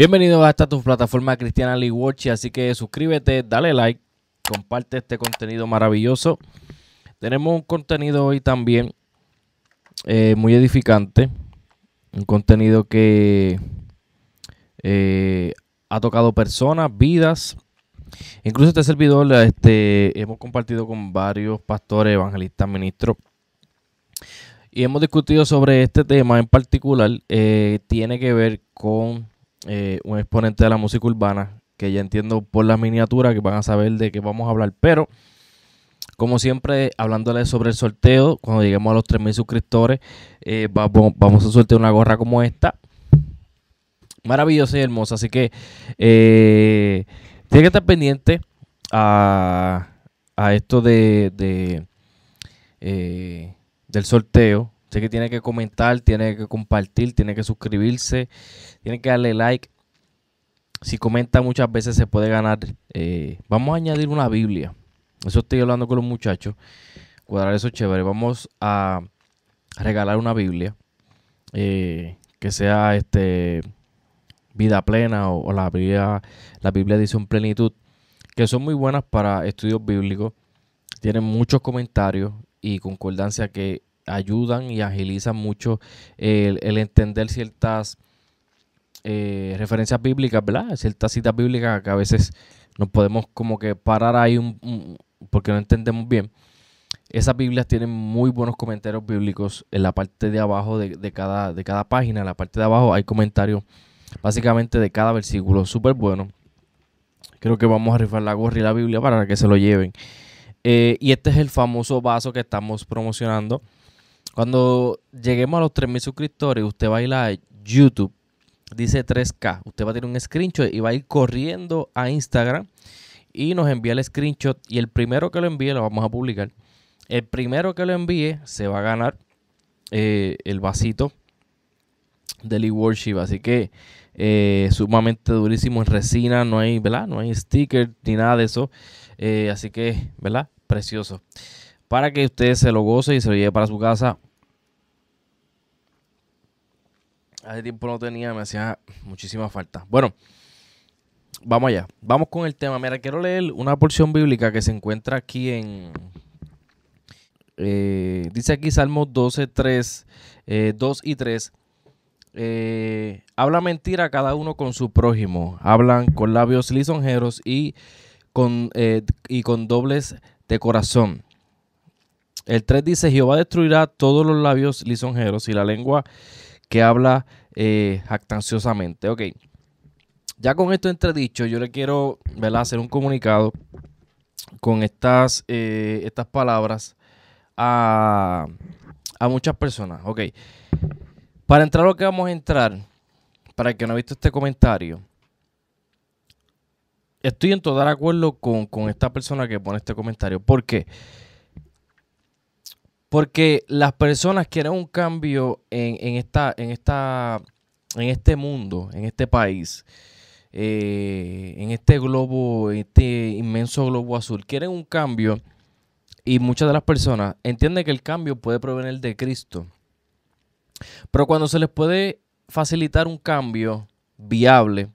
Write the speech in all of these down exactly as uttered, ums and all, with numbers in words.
Bienvenidos a esta tu plataforma Cristiana Lee Worship, así que suscríbete, dale like, comparte este contenido maravilloso. Tenemos un contenido hoy también eh, muy edificante, un contenido que eh, ha tocado personas, vidas. Incluso este servidor este, hemos compartido con varios pastores, evangelistas, ministros. Y hemos discutido sobre este tema en particular. Eh, tiene que ver con eh, un exponente de la música urbana, que ya entiendo por las miniaturas que van a saber de qué vamos a hablar. Pero, como siempre, hablándoles sobre el sorteo, cuando lleguemos a los tres mil suscriptores, eh, vamos, vamos a sortear una gorra como esta. Maravillosa y hermosa. Así que, eh, tiene que estar pendiente a, a esto de... de eh, del sorteo, así que tiene que comentar, tiene que compartir, tiene que suscribirse, tiene que darle like. Si comenta muchas veces se puede ganar. Eh, vamos a añadir una Biblia. Eso estoy hablando con los muchachos. Cuadrar eso chévere. Vamos a regalar una Biblia eh, que sea este vida plena o, o la Biblia, la Biblia dice en plenitud, que son muy buenas para estudios bíblicos. Tienen muchos comentarios y concordancia que ayudan y agilizan mucho el, el entender ciertas eh, referencias bíblicas, ¿verdad? Ciertas citas bíblicas que a veces nos podemos como que parar ahí un, un, porque no entendemos bien. Esas Biblias tienen muy buenos comentarios bíblicos en la parte de abajo de, de, cada, de cada página. En la parte de abajo hay comentarios básicamente de cada versículo, súper bueno. Creo que vamos a rifar la gorra y la Biblia para que se lo lleven. Eh, y este es el famoso vaso que estamos promocionando. Cuando lleguemos a los tres mil suscriptores, usted va a ir a YouTube, dice tres K. Usted va a tener un screenshot y va a ir corriendo a Instagram y nos envía el screenshot. Y el primero que lo envíe, lo vamos a publicar. El primero que lo envíe se va a ganar eh, el vasito de Lee Worship. Así que eh, sumamente durísimo en resina, no hay, ¿verdad? No hay sticker ni nada de eso. Eh, así que, ¿verdad? Precioso. Para que ustedes se lo gocen y se lo lleve para su casa. Hace tiempo no tenía, me hacía muchísima falta. Bueno, vamos allá. Vamos con el tema. Mira, quiero leer una porción bíblica que se encuentra aquí en... Eh, dice aquí Salmos doce, tres, eh, dos y tres. Eh, habla mentira cada uno con su prójimo. Hablan con labios lisonjeros y... Con, eh, y con dobles de corazón. El tres dice: Jehová destruirá todos los labios lisonjeros y la lengua que habla eh, jactanciosamente. Ok, ya con esto entredicho, yo le quiero, ¿verdad?, hacer un comunicado con estas, eh, estas palabras a, a muchas personas. Ok, para entrar lo que vamos a entrar, para el que no ha visto este comentario. Estoy en total acuerdo con, con esta persona que pone este comentario. ¿Por qué? Porque las personas quieren un cambio en, en, esta, en, esta, en este mundo, en este país, eh, en este globo, este inmenso globo azul. Quieren un cambio y muchas de las personas entienden que el cambio puede provenir de Cristo. Pero cuando se les puede facilitar un cambio viable,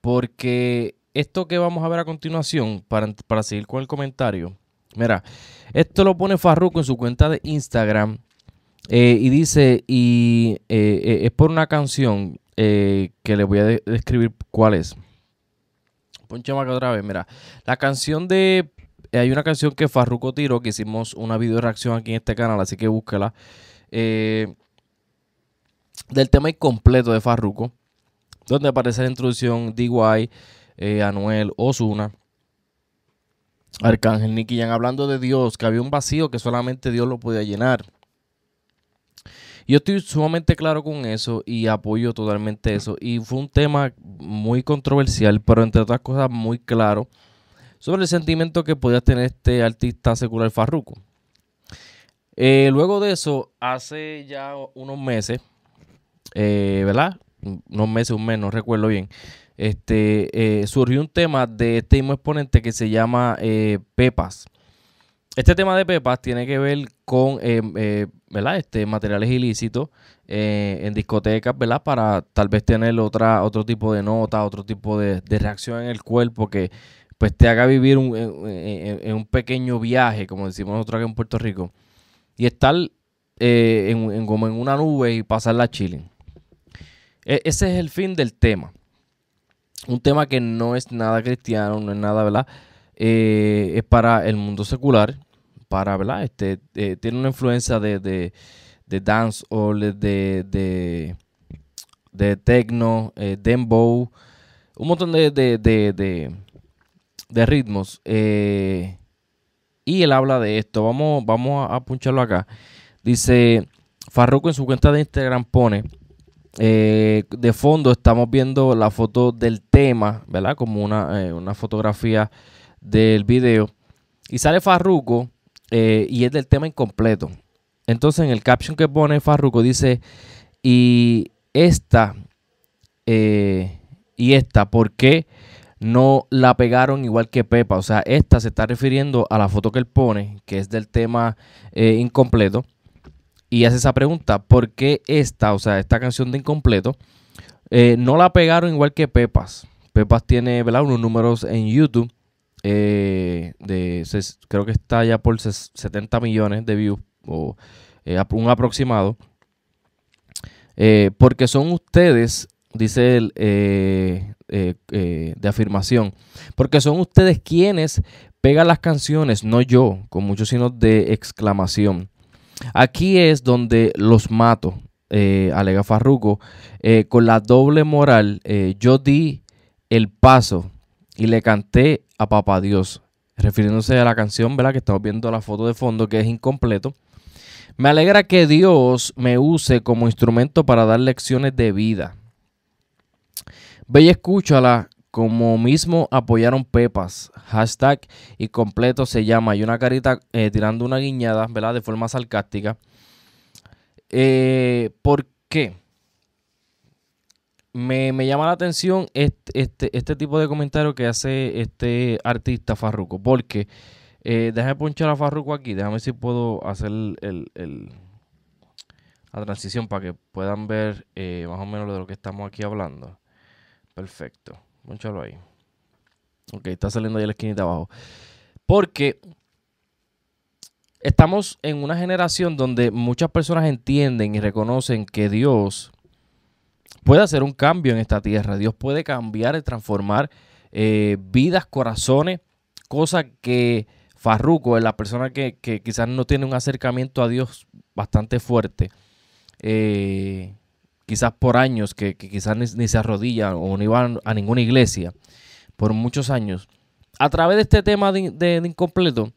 porque... Esto que vamos a ver a continuación, para, para seguir con el comentario, mira, esto lo pone Farruko en su cuenta de Instagram eh, y dice, y eh, eh, es por una canción eh, que les voy a de describir cuál es. Ponchemos acá otra vez, mira, la canción de, eh, hay una canción que Farruko tiró, que hicimos una video reacción aquí en este canal, así que búsquela, eh, del tema incompleto de Farruko, donde aparece la introducción D Y, Eh, Anuel Osuna, Arcángel, Nicky Jam, hablando de Dios, que había un vacío que solamente Dios lo podía llenar. Yo estoy sumamente claro con eso y apoyo totalmente eso. Y fue un tema muy controversial, pero entre otras cosas muy claro, sobre el sentimiento que podía tener este artista secular Farruko. Eh, luego de eso, hace ya unos meses, eh, ¿verdad? Unos meses, un mes, no recuerdo bien. Este eh, surgió un tema de este mismo exponente que se llama eh, PEPAS. Este tema de Pepas tiene que ver con eh, eh, ¿verdad? Este, materiales ilícitos eh, en discotecas, ¿verdad? Para tal vez tener otra, otro tipo de nota, otro tipo de, de reacción en el cuerpo que pues te haga vivir un, en, en, en un pequeño viaje, como decimos nosotros aquí en Puerto Rico, y estar eh, en, en, como en una nube y pasarla chilling. E ese es el fin del tema. Un tema que no es nada cristiano, no es nada, ¿verdad? Eh, es para el mundo secular, para, ¿verdad? Este, eh, tiene una influencia de, de, de dancehall, de, de, de techno, eh, dembow, un montón de, de, de, de, de ritmos. Eh, y él habla de esto. Vamos, vamos a puncharlo acá. Dice, Farruko en su cuenta de Instagram pone... Eh, de fondo estamos viendo la foto del tema, ¿verdad? Como una, eh, una fotografía del video. Y sale Farruko eh, y es del tema incompleto. Entonces en el caption que pone Farruko dice, y esta, eh, y esta, ¿por qué no la pegaron igual que Pepa? O sea, esta se está refiriendo a la foto que él pone, que es del tema eh, incompleto. Y hace esa pregunta, ¿por qué esta, o sea, esta canción de Incompleto, eh, no la pegaron igual que Pepas? Pepas tiene, ¿verdad?, unos números en YouTube, eh, de ses, creo que está ya por ses, setenta millones de views, o eh, un aproximado. Eh, porque son ustedes, dice él, eh, eh, eh, de afirmación, porque son ustedes quienes pegan las canciones, no yo, con muchos signos de exclamación. Aquí es donde los mato, eh, alega Farruko, eh, con la doble moral. Eh, yo di el paso y le canté a Papá Dios, refiriéndose a la canción, ¿verdad?, que estamos viendo la foto de fondo, que es incompleto. Me alegra que Dios me use como instrumento para dar lecciones de vida. Ve y escúchala, como mismo apoyaron Pepas, hashtag y completo se llama, y una carita eh, tirando una guiñada, ¿verdad?, de forma sarcástica. Eh, ¿Por qué? Me, me llama la atención este, este, este tipo de comentario que hace este artista Farruko, porque eh, déjame ponchar a Farruko aquí, déjame ver si puedo hacer el, el, el, la transición para que puedan ver eh, más o menos de lo que estamos aquí hablando. Perfecto. Pónchalo ahí. Ok, está saliendo ahí la esquinita abajo. Porque estamos en una generación donde muchas personas entienden y reconocen que Dios puede hacer un cambio en esta tierra. Dios puede cambiar y transformar eh, vidas, corazones, cosa que Farruko es la persona que, que quizás no tiene un acercamiento a Dios bastante fuerte. Eh... quizás por años, que, que quizás ni, ni se arrodillan o no iban a ninguna iglesia, por muchos años. A través de este tema de, de, de incompleto,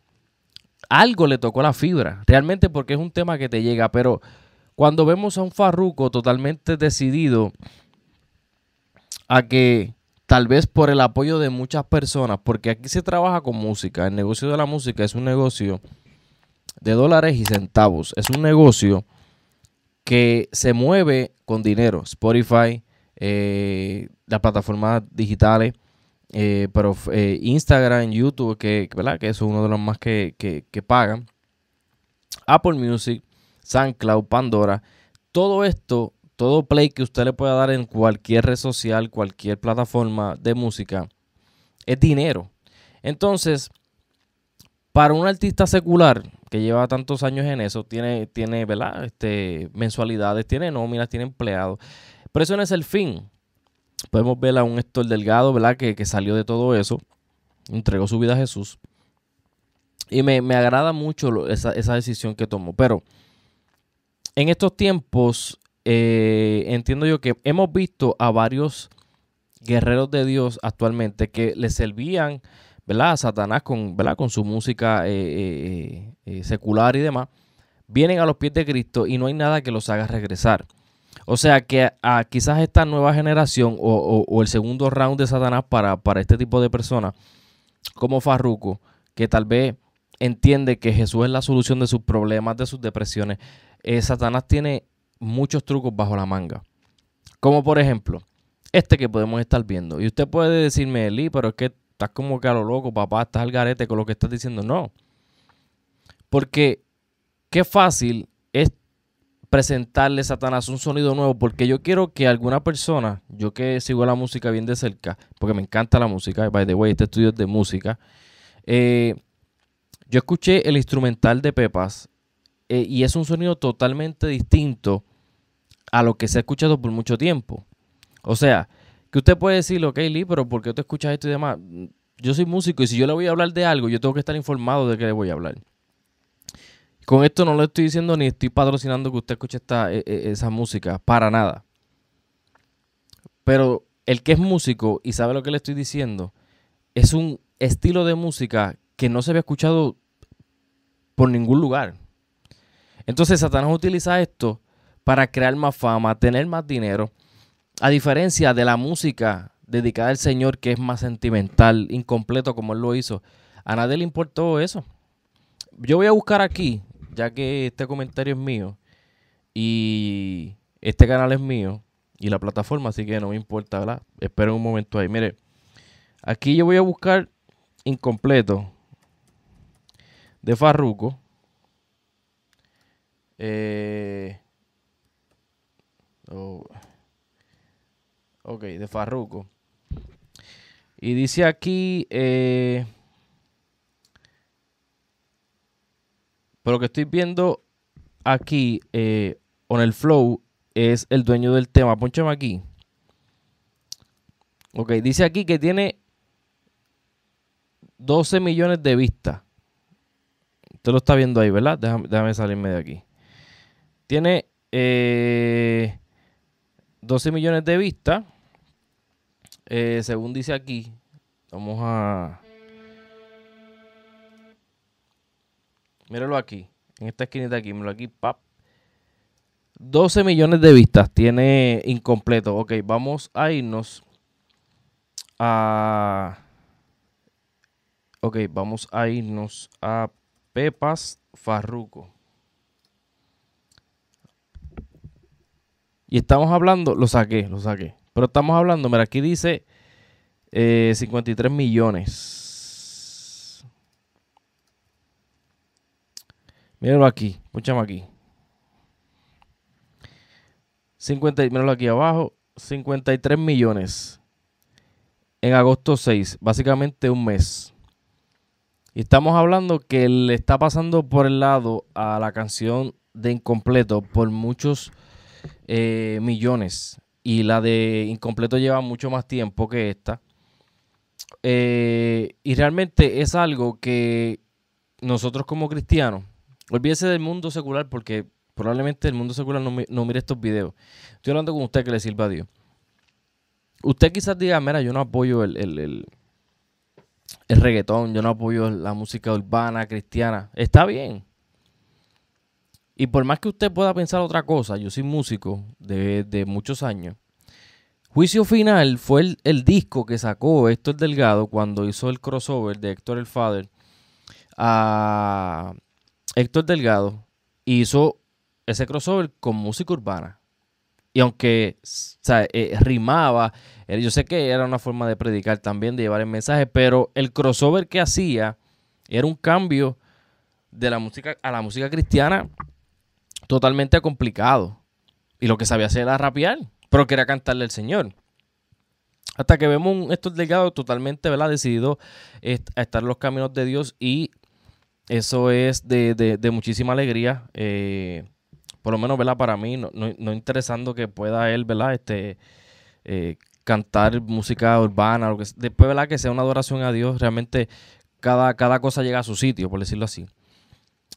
algo le tocó la fibra, realmente, porque es un tema que te llega, pero cuando vemos a un Farruko totalmente decidido a que, tal vez por el apoyo de muchas personas, porque aquí se trabaja con música, el negocio de la música es un negocio de dólares y centavos, es un negocio que se mueve con dinero. Spotify, eh, las plataformas digitales, eh, pero eh, Instagram, YouTube, que, ¿verdad?, que eso es uno de los más que, que, que pagan, Apple Music, SoundCloud, Pandora, todo esto, todo play que usted le pueda dar en cualquier red social, cualquier plataforma de música, es dinero. Entonces, para un artista secular que lleva tantos años en eso, tiene, tiene, ¿verdad?, este, mensualidades, tiene nóminas, tiene empleados. Pero eso no es el fin. Podemos ver a un Héctor Delgado, ¿verdad?, que, que salió de todo eso, entregó su vida a Jesús. Y me, me agrada mucho lo, esa, esa decisión que tomó. Pero en estos tiempos, eh, entiendo yo que hemos visto a varios guerreros de Dios actualmente que le servían, ¿verdad?, Satanás con, ¿verdad?, con su música eh, eh, eh, secular y demás, vienen a los pies de Cristo y no hay nada que los haga regresar. O sea que a, a quizás esta nueva generación o, o, o el segundo round de Satanás para, para este tipo de personas como Farruko, que tal vez entiende que Jesús es la solución de sus problemas, de sus depresiones, eh, Satanás tiene muchos trucos bajo la manga. Como por ejemplo, este que podemos estar viendo. Y usted puede decirme, Eli, pero es que estás como que a lo loco, papá, estás al garete con lo que estás diciendo. No. Porque qué fácil es presentarle a Satanás un sonido nuevo, porque yo quiero que alguna persona, yo que sigo la música bien de cerca, porque me encanta la música, by the way, este estudio es de música, eh, yo escuché el instrumental de Pepas eh, y es un sonido totalmente distinto a lo que se ha escuchado por mucho tiempo. O sea, que usted puede decir, ok, Lee, pero ¿por qué tú escuchas esto y demás? Yo soy músico y si yo le voy a hablar de algo, yo tengo que estar informado de qué le voy a hablar. Con esto no lo estoy diciendo ni estoy patrocinando que usted escuche esta, esa música, para nada. Pero el que es músico y sabe lo que le estoy diciendo, es un estilo de música que no se había escuchado por ningún lugar. Entonces Satanás utiliza esto para crear más fama, tener más dinero, a diferencia de la música dedicada al Señor, que es más sentimental, incompleto como él lo hizo. A nadie le importó eso. Yo voy a buscar aquí, ya que este comentario es mío y este canal es mío y la plataforma, así que no me importa, ¿verdad? Esperen un momento ahí. Mire, aquí yo voy a buscar incompleto de Farruko. Eh, oh, ok, de Farruko. Y dice aquí... Eh, Pero lo que estoy viendo aquí, eh, on el flow, es el dueño del tema. Pónchame aquí. Ok, dice aquí que tiene doce millones de vistas. Usted lo está viendo ahí, ¿verdad? Déjame, déjame salirme de aquí. Tiene eh, doce millones de vistas. Eh, según dice aquí, vamos a... Míralo aquí, en esta esquinita aquí, míralo aquí, pap. doce millones de vistas tiene incompleto. Ok, vamos a irnos a... Ok, vamos a irnos a Pepas Farruko. Y estamos hablando, lo saqué, lo saqué. Pero estamos hablando, mira, aquí dice eh, cincuenta y tres millones. Míralo aquí, escúchame aquí. cincuenta, míralo aquí abajo, cincuenta y tres millones. En agosto seis, básicamente un mes. Y estamos hablando que le está pasando por el lado a la canción de Incompleto por muchos eh, millones. Y la de Incompleto lleva mucho más tiempo que esta. Eh, y realmente es algo que nosotros como cristianos... Olvídese del mundo secular, porque probablemente el mundo secular no, no mire estos videos. Estoy hablando con usted que le sirva a Dios. Usted quizás diga, mira, yo no apoyo el, el, el, el reggaetón, yo no apoyo la música urbana, cristiana. Está bien. Y por más que usted pueda pensar otra cosa, yo soy músico de, de muchos años. Juicio Final fue el, el disco que sacó Héctor Delgado cuando hizo el crossover de Héctor El Fader a... Héctor Delgado hizo ese crossover con música urbana. Y aunque o sea, eh, rimaba, eh, yo sé que era una forma de predicar también, de llevar el mensaje, pero el crossover que hacía era un cambio de la música a la música cristiana totalmente complicado. Y lo que sabía hacer era rapear, pero quería cantarle al Señor. Hasta que vemos un Héctor Delgado totalmente, ¿verdad?, decidido eh, a estar en los caminos de Dios y... Eso es de, de, de muchísima alegría, eh, por lo menos, ¿verdad?, para mí, no, no, no interesando que pueda él, ¿verdad?, este, eh, cantar música urbana, lo que, después, ¿verdad?, que sea una adoración a Dios. Realmente cada, cada cosa llega a su sitio, por decirlo así.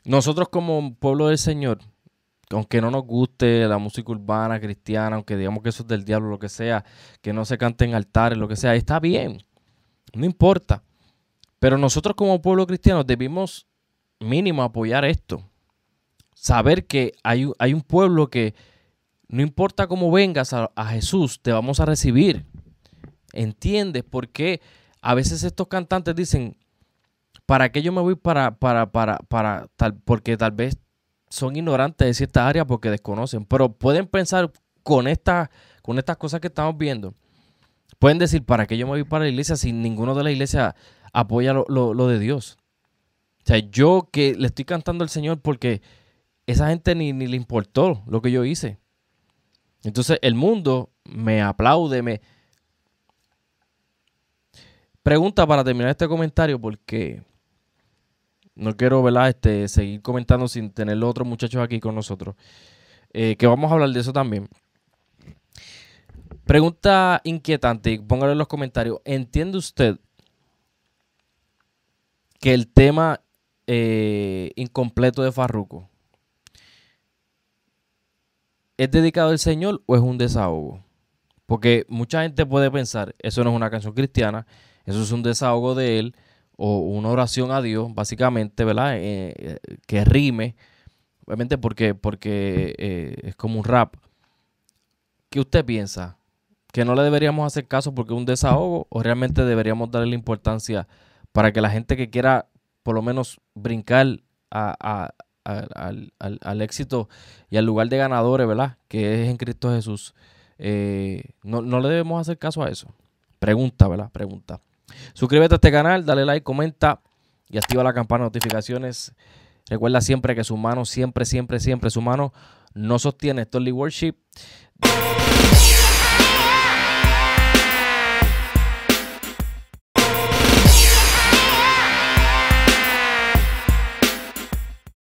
Nosotros como pueblo del Señor, aunque no nos guste la música urbana, cristiana, aunque digamos que eso es del diablo, lo que sea, que no se cante en altares, lo que sea, está bien, no importa. Pero nosotros como pueblo cristiano debimos... mínimo apoyar esto, saber que hay, hay un pueblo que no importa cómo vengas a, a Jesús, te vamos a recibir. ¿Entiendes? Porque a veces estos cantantes dicen, ¿para qué yo me voy para, para, para, para tal? Porque tal vez son ignorantes de ciertas áreas porque desconocen, pero pueden pensar con, esta, con estas cosas que estamos viendo. Pueden decir, ¿para qué yo me voy para la iglesia si ninguno de la iglesia apoya lo, lo, lo de Dios? O sea, yo que le estoy cantando al Señor porque esa gente ni, ni le importó lo que yo hice. Entonces el mundo me aplaude, me... Pregunta para terminar este comentario, porque no quiero, ¿verdad?, este, seguir comentando sin tener los otros muchachos aquí con nosotros. Eh, que vamos a hablar de eso también. Pregunta inquietante, póngalo en los comentarios. ¿Entiende usted que el tema eh, incompleto de Farruko es dedicado al Señor o es un desahogo? Porque mucha gente puede pensar, eso no es una canción cristiana, eso es un desahogo de él o una oración a Dios, básicamente, ¿verdad? Eh, que rime, obviamente porque, porque eh, es como un rap. ¿Qué usted piensa? ¿Que no le deberíamos hacer caso porque es un desahogo o realmente deberíamos darle la importancia para que la gente que quiera por lo menos brincar a... a Al, al, al éxito y al lugar de ganadores, ¿verdad?, que es en Cristo Jesús? Eh, no, no le debemos hacer caso a eso. Pregunta, ¿verdad? Pregunta. Suscríbete a este canal, dale like, comenta y activa la campana de notificaciones. Recuerda siempre que su mano, siempre, siempre, siempre, su mano no sostiene. Esto es Lee Worship.